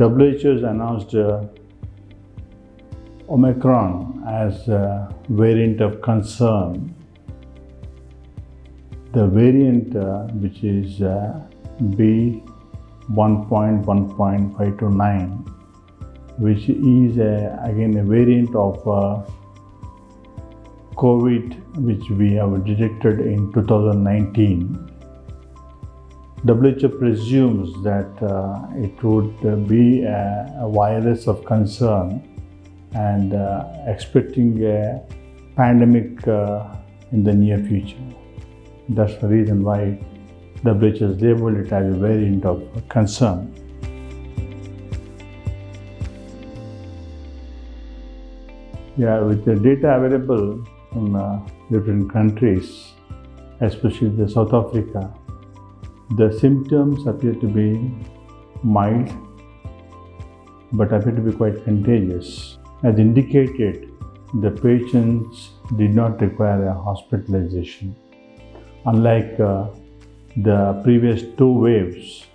WHO has announced Omicron as a variant of concern. The variant which is B.1.1.529, which is again a variant of COVID which we have detected in 2019. WHO presumes that it would be a virus of concern and expecting a pandemic in the near future. That's the reason why WHO has labeled it as a variant of concern. Yeah, with the data available from different countries, especially the South Africa, the symptoms appear to be mild, but appear to be quite contagious. As indicated, the patients did not require a hospitalization, unlike the previous two waves,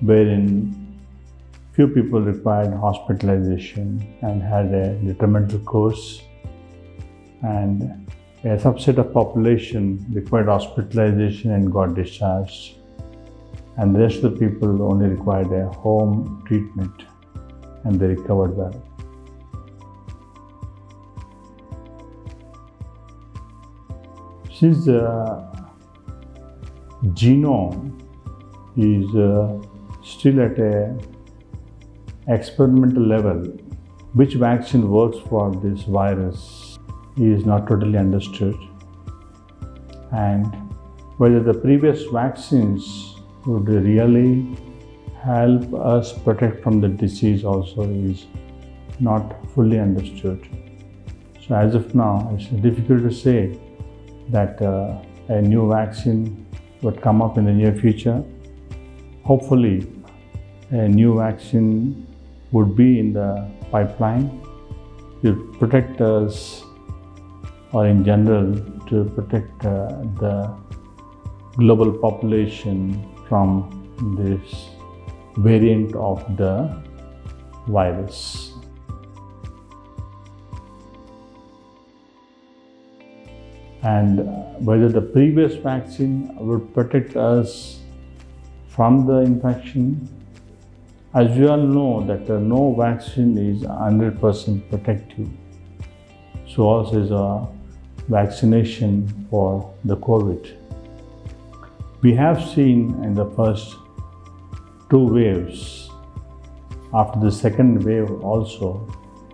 wherein few people required hospitalization and had a detrimental course, and a subset of population required hospitalization and got discharged, and the rest of the people only required a home treatment and they recovered well. Since the genome is still at an experimental level, which vaccine works for this virus is not totally understood, and whether the previous vaccines would really help us protect from the disease also is not fully understood. So as of now, it's difficult to say that a new vaccine would come up in the near future. Hopefully, a new vaccine would be in the pipeline to protect us, or in general, to protect the global population from this variant of the virus. And whether the previous vaccine would protect us from the infection. As we all know that no vaccine is 100% protective. So also is a vaccination for the COVID. We have seen in the first two waves, after the second wave also,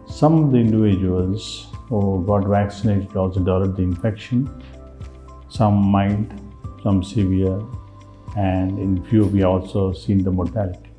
some of the individuals who got vaccinated also developed the infection, some mild, some severe, and in few we also seen the mortality.